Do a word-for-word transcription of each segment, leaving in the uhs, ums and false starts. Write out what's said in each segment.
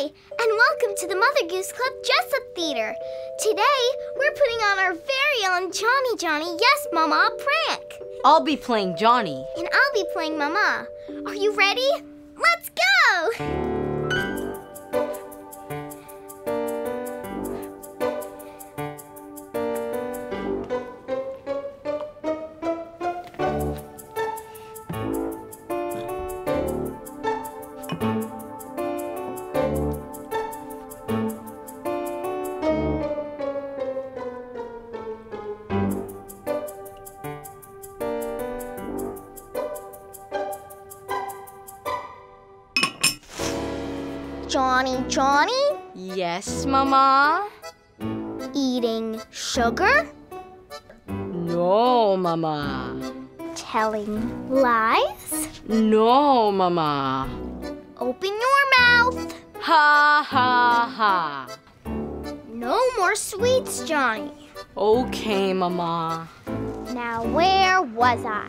Hi, and welcome to the Mother Goose Club Dress-Up Theater. Today, we're putting on our very own Johnny Johnny Yes Mama prank. I'll be playing Johnny. And I'll be playing Mama. Are you ready? Let's go! Johnny, Johnny? Yes, Mama? Eating sugar? No, Mama. Telling lies? No, Mama. Open your mouth. Ha, ha, ha. No more sweets, Johnny. Okay, Mama. Now where was I?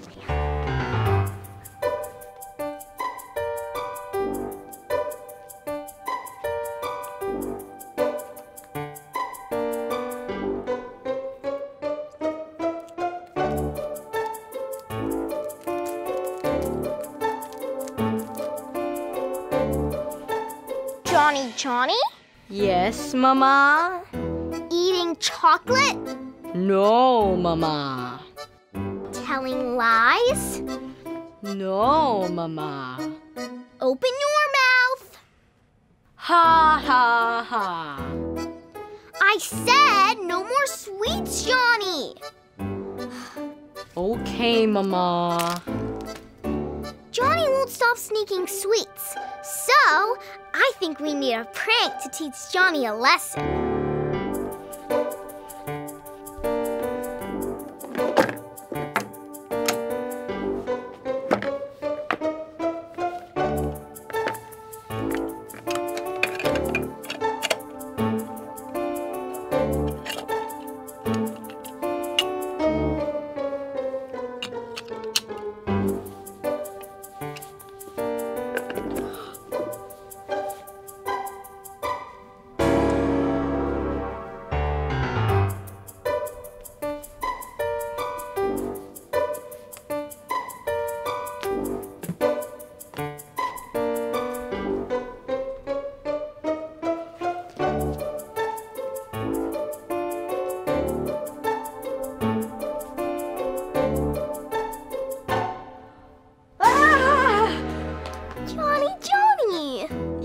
Johnny, Johnny? Yes, Mama? Eating chocolate? No, Mama. Telling lies? No, Mama. Open your mouth. Ha, ha, ha. I said no more sweets, Johnny. Okay, Mama. Johnny won't stop sneaking sweets, so I think we need a prank to teach Johnny a lesson.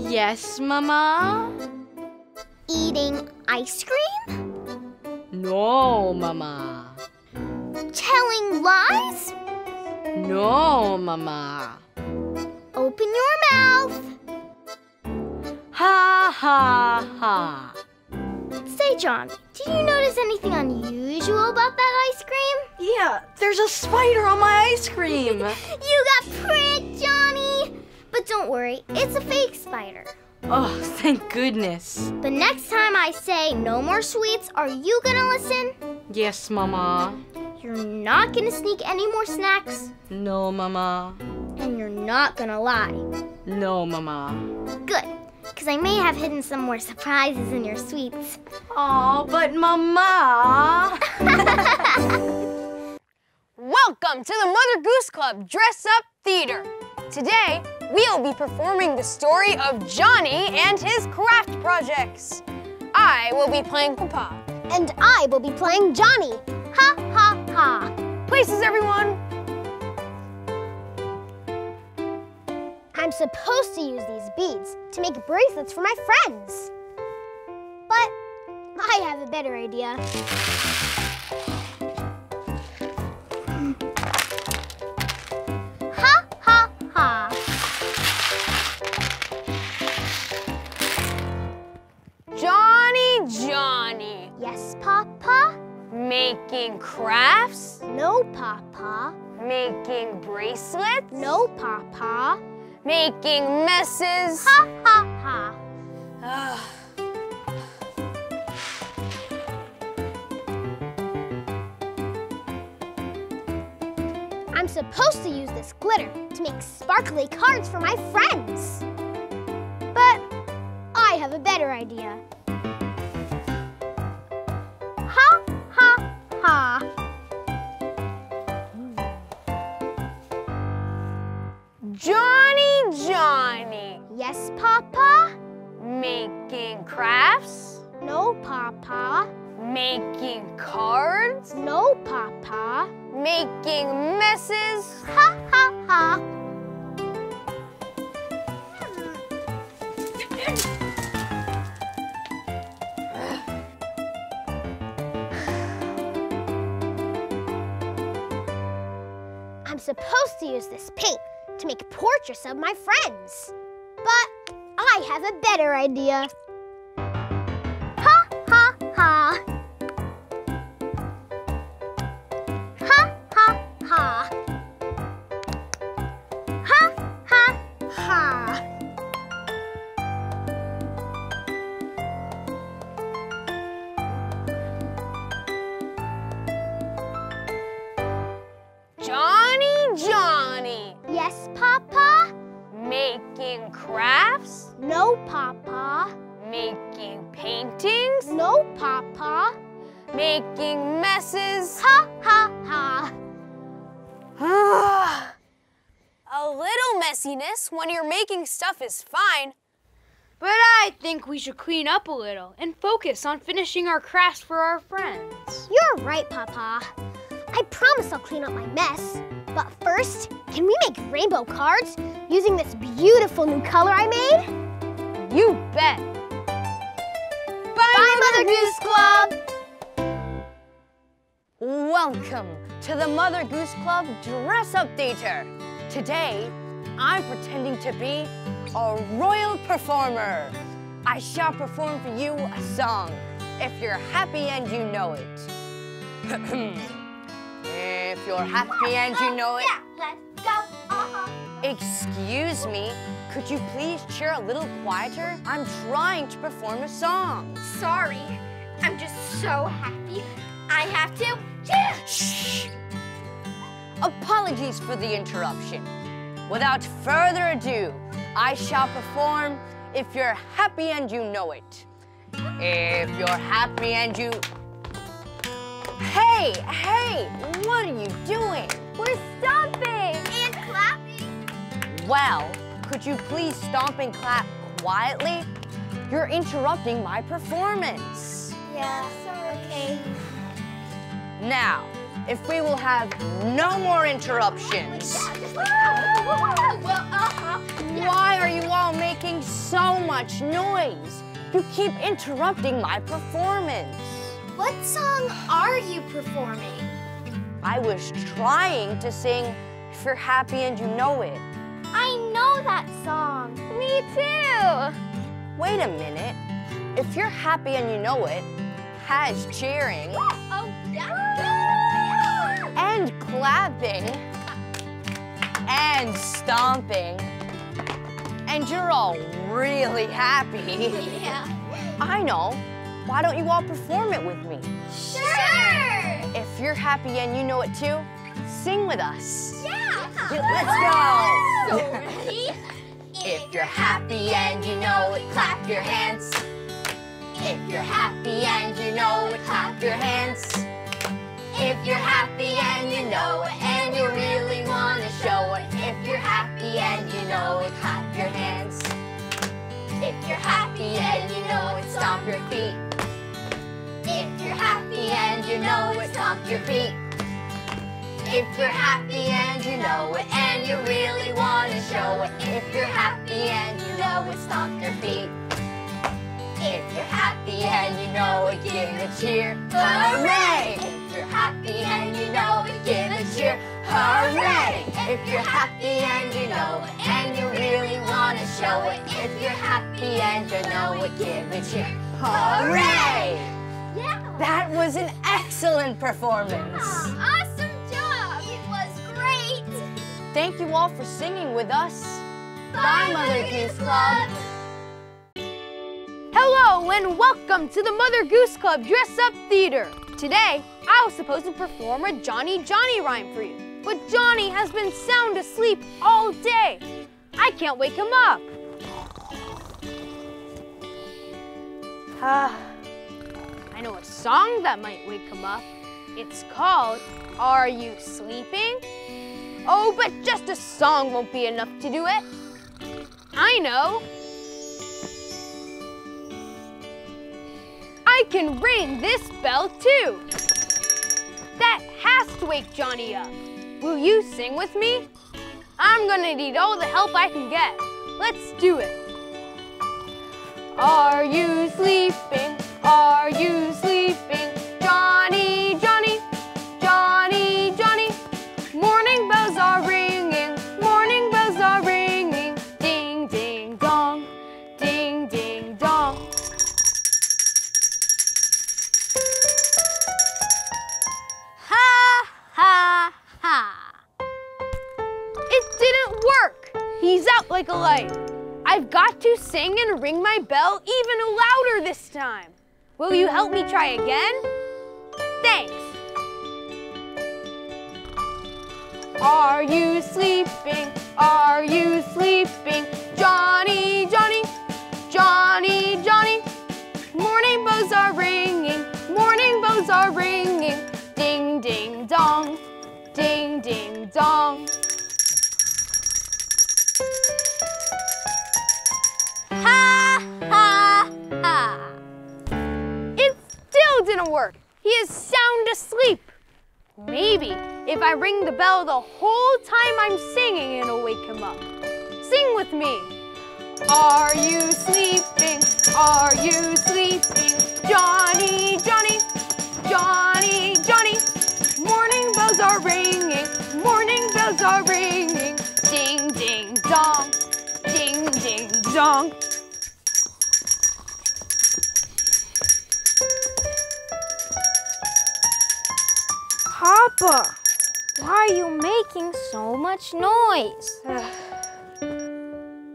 Yes, Mama? Eating ice cream? No, Mama. Telling lies? No, Mama. Open your mouth. Ha, ha, ha. Say, John, did you notice anything unusual about that ice cream? Yeah, there's a spider on my ice cream. You got pricked, Johnny. But don't worry, it's a fake spider. Oh, thank goodness. The next time I say no more sweets, are you gonna listen? Yes, Mama. You're not gonna sneak any more snacks? No, Mama. And you're not gonna lie? No, Mama. Good, because I may have hidden some more surprises in your sweets. Oh, but Mama! Welcome to the Mother Goose Club Dress Up Theater. Today, we'll be performing the story of Johnny and his craft projects. I will be playing Papa. And I will be playing Johnny. Ha, ha, ha. Places, everyone. I'm supposed to use these beads to make bracelets for my friends. But I have a better idea. Making crafts? No, Papa. Making bracelets? No, Papa. Making messes? Ha, ha, ha. Ugh. I'm supposed to use this glitter to make sparkly cards for my friends. But I I have a better idea. Ha, ha, ha. Johnny, Johnny. Yes, Papa? Making crafts? No, Papa. Making cards? No, Papa. Making messes? Ha, ha, ha. I'm supposed to use this paint to make portraits of my friends, but I have a better idea. Ha, ha, ha. When you're making stuff is fine. But I think we should clean up a little and focus on finishing our crafts for our friends. You're right, Papa. I promise I'll clean up my mess. But first, can we make rainbow cards using this beautiful new color I made? You bet. Bye, Bye Mother Goose Club. Welcome to the Mother Goose Club Dress-Up Theater. Today, I'm pretending to be a royal performer. I shall perform for you a song, if you're happy and you know it. If you're happy and you know it. Yeah, let's go. Uh-huh. Excuse me, could you please cheer a little quieter? I'm trying to perform a song. Sorry, I'm just so happy. I have to cheer. Shh. Apologies for the interruption. Without further ado, I shall perform If You're Happy and You Know It. If you're happy and you... Hey, hey, what are you doing? We're stomping. And clapping. Well, could you please stomp and clap quietly? You're interrupting my performance. Yeah, sorry. Okay. Now, if we will have no more interruptions. Why are you all making so much noise? You keep interrupting my performance. What song are you performing? I was trying to sing If You're Happy and You Know It. I know that song. Me too. Wait a minute. If You're Happy and You Know It has cheering. Oh, yeah. And clapping, and stomping, and you're all really happy. Yeah. I know. Why don't you all perform it with me? Sure! If you're happy and you know it too, sing with us. Yeah! Yeah, let's go! So ready? If you're happy and you know it, clap your hands. If you're happy and you know it, clap your hands. If you're happy and you know it, and you really want to show it. If you're happy and you know it, clap your hands. If you're happy and you know it, stomp your feet. If you're happy and you know it, stomp your feet. If you're happy and you know it, and you really want to show it. If you're happy and you know it, stomp your feet. If you're happy and you know it, give a cheer. Hooray! If you're happy and you know it, give a cheer. Hooray! If you're happy and you know it, and you really want to show it. If you're happy and you know it, give a cheer. Hooray! Yeah! That was an excellent performance. Yeah. Awesome job! It was great! Thank you all for singing with us. Bye, Bye Mother Goose Club. Hello and welcome to the Mother Goose Club Dress-Up Theater. Today, I was supposed to perform a Johnny Johnny rhyme for you, but Johnny has been sound asleep all day. I can't wake him up. Ah, I know a song that might wake him up. It's called, Are You Sleeping? Oh, but just a song won't be enough to do it. I know. I can ring this bell too. That has to wake Johnny up. Will you sing with me? I'm gonna need all the help I can get. Let's do it. Are you sleeping? Are you sleeping? Johnny, Johnny, Johnny, Johnny. Morning bells are ringing, morning bells are ringing. Ding, ding, dong, ding, ding, dong. Ha, ha, ha. It didn't work. He's out like a light. I've got to sing and ring my bell even louder this time. Will you help me try again? Thanks. Are you sleeping? Are you sleeping? Johnny, Johnny, Johnny, Johnny. Morning bells are ringing, morning bells are ringing. Ding, ding, dong, ding, ding, dong. Didn't work. He is sound asleep. Maybe if I ring the bell the whole time I'm singing, it'll wake him up. Sing with me. Are you sleeping? Are you sleeping? Johnny, Johnny, Johnny, Johnny. Morning bells are ringing, morning bells are ringing. Ding, ding, dong, ding, ding, dong. Papa, why are you making so much noise?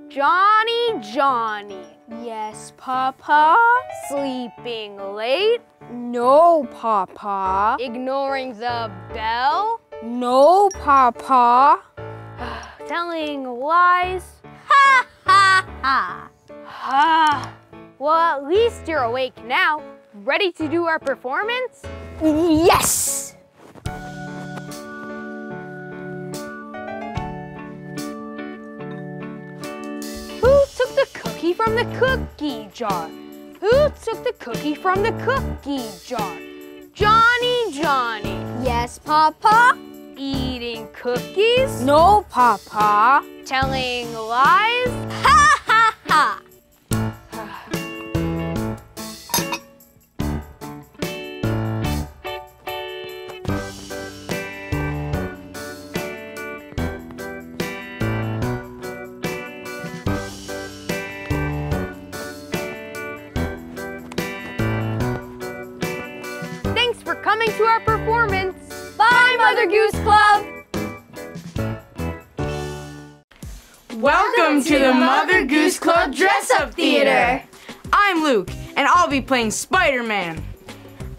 Johnny, Johnny. Yes, Papa? Sleeping late? No, Papa. Ignoring the bell? No, Papa. Telling lies? Ha, ha, ha. Ha. Well, at least you're awake now. Ready to do our performance? Yes! From the cookie jar? Who took the cookie from the cookie jar? Johnny, Johnny. Yes, Papa. Eating cookies? No, Papa. Telling lies? Ha, ha, ha. Coming to our performance. Bye, Mother Goose Club. Welcome to the Mother Goose Club Dress-Up Theater. I'm Luke, and I'll be playing Spider-Man.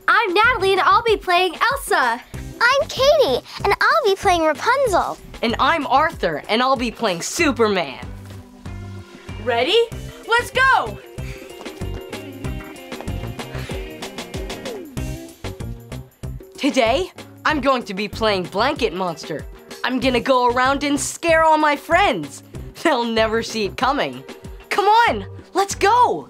I'm Natalie, and I'll be playing Elsa. I'm Katie, and I'll be playing Rapunzel. And I'm Arthur, and I'll be playing Superman. Ready? Let's go! Today, I'm going to be playing Blanket Monster. I'm gonna go around and scare all my friends. They'll never see it coming. Come on, let's go.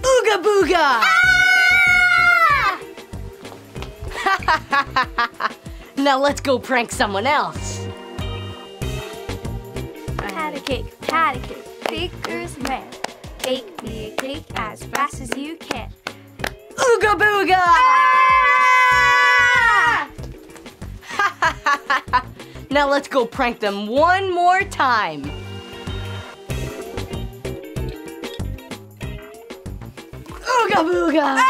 Ooga booga! Ah! Ha ha ha ha! Now let's go prank someone else. Patty cake, patty cake, baker's man. Bake me a cake as fast as you can. Ooga booga! Ah! Ha ha ha ha ha! Now let's go prank them one more time. Ooga booga! Ah!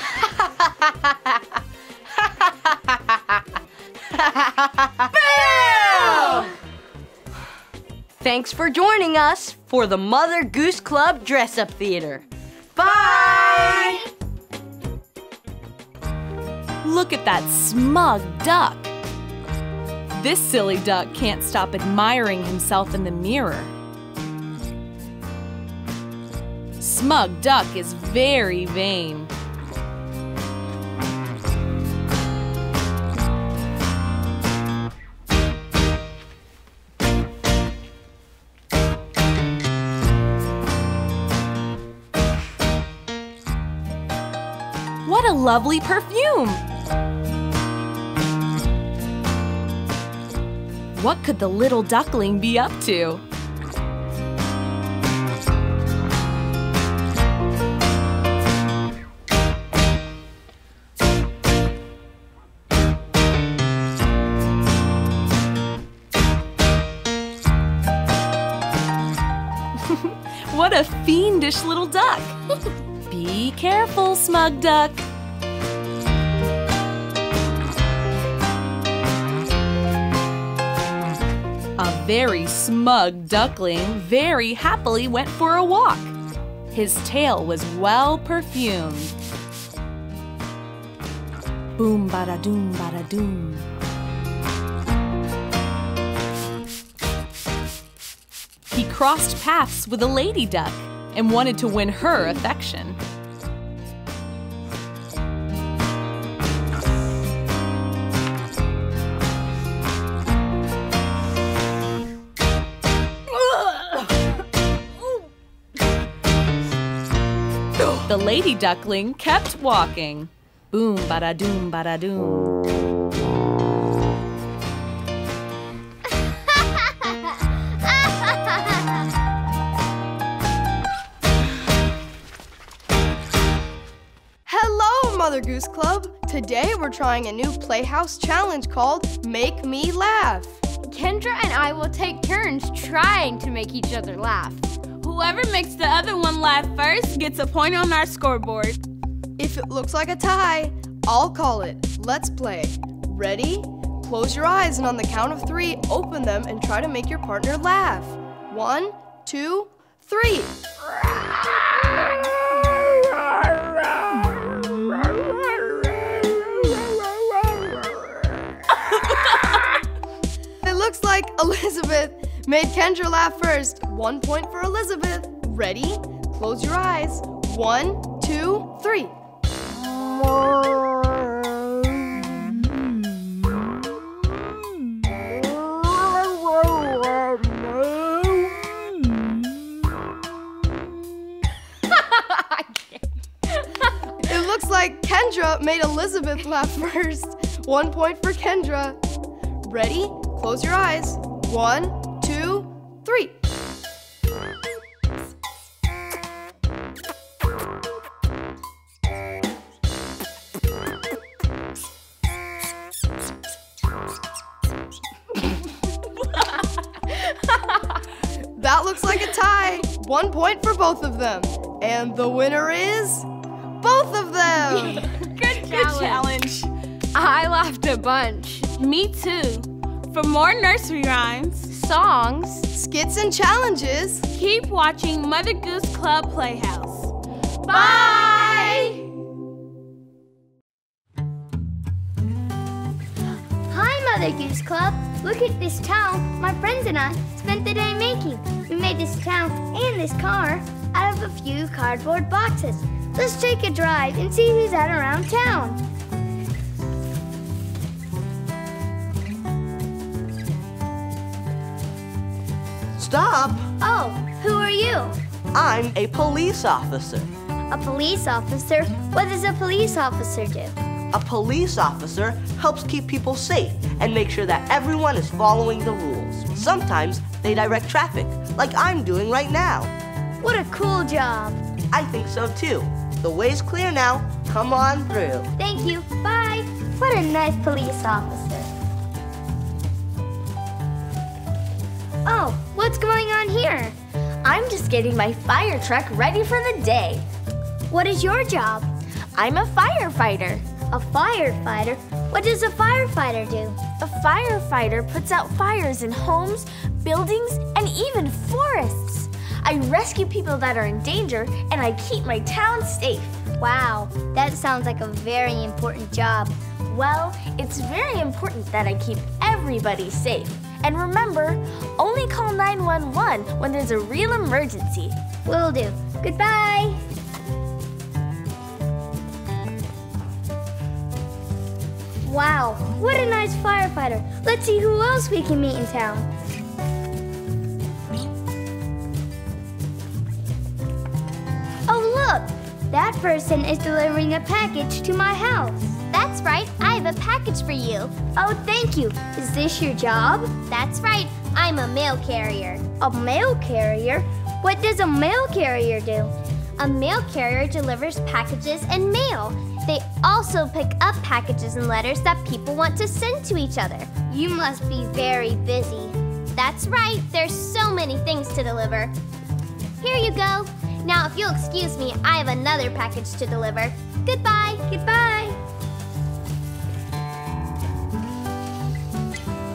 Ha ha ha ha ha! Thanks for joining us for the Mother Goose Club Dress-Up Theater. Bye! Bye. Look at that smug duck. This silly duck can't stop admiring himself in the mirror. Smug duck is very vain. What a lovely perfume! What could the little duckling be up to? What a fiendish little duck! Be careful, smug duck! A very smug duckling very happily went for a walk. His tail was well perfumed. Boom, bada doom, bada doom. He crossed paths with a lady duck and wanted to win her affection. The lady duckling kept walking. Boom, bada doom, bada doom. Hello, Mother Goose Club. Today we're trying a new Playhouse challenge called Make Me Laugh. Kendra and I will take turns trying to make each other laugh. Whoever makes the other one laugh first gets a point on our scoreboard. If it looks like a tie, I'll call it. Let's play. Ready? Close your eyes and on the count of three, open them and try to make your partner laugh. One, two, three. It looks like Elizabeth made Kendra laugh first. One point for Elizabeth. Ready? Close your eyes. One, two, three. It looks like Kendra made Elizabeth laugh first. One point for Kendra. Ready? Close your eyes. One, two, three. That looks like a tie. One point for both of them. And the winner is both of them. Good challenge. I laughed a bunch. Me too. For more nursery rhymes, songs, skits, and challenges, keep watching Mother Goose Club Playhouse. Bye! Hi, Mother Goose Club. Look at this towel my friends and I spent the day making. We made this towel and this car out of a few cardboard boxes. Let's take a drive and see who's out around town. Stop! Oh, who are you? I'm a police officer. A police officer? What does a police officer do? A police officer helps keep people safe and make sure that everyone is following the rules. Sometimes they direct traffic, like I'm doing right now. What a cool job. I think so too. The way's clear now. Come on through. Thank you. Bye. What a nice police officer. Oh, what's going on here? I'm just getting my fire truck ready for the day. What is your job? I'm a firefighter. A firefighter? What does a firefighter do? A firefighter puts out fires in homes, buildings, and even forests. I rescue people that are in danger, and I keep my town safe. Wow, that sounds like a very important job. Well, it's very important that I keep everybody safe. And remember, only call nine one one when there's a real emergency. Will do. Goodbye. Wow, what a nice firefighter. Let's see who else we can meet in town. Oh, look! That person is delivering a package to my house. That's right, I have a package for you. Oh, thank you. Is this your job? That's right, I'm a mail carrier. A mail carrier? What does a mail carrier do? A mail carrier delivers packages and mail. They also pick up packages and letters that people want to send to each other. You must be very busy. That's right, there's so many things to deliver. Here you go. Now, if you'll excuse me, I have another package to deliver. Goodbye. Goodbye.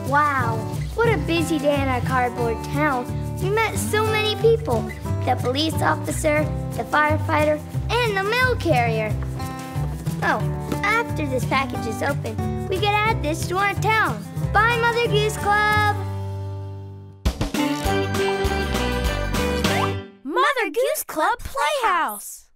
Wow, what a busy day in our cardboard town. We met so many people. The police officer, the firefighter, and the mail carrier. Oh, after this package is open, we can add this to our town. Bye, Mother Goose Club! Mother Goose Club Playhouse!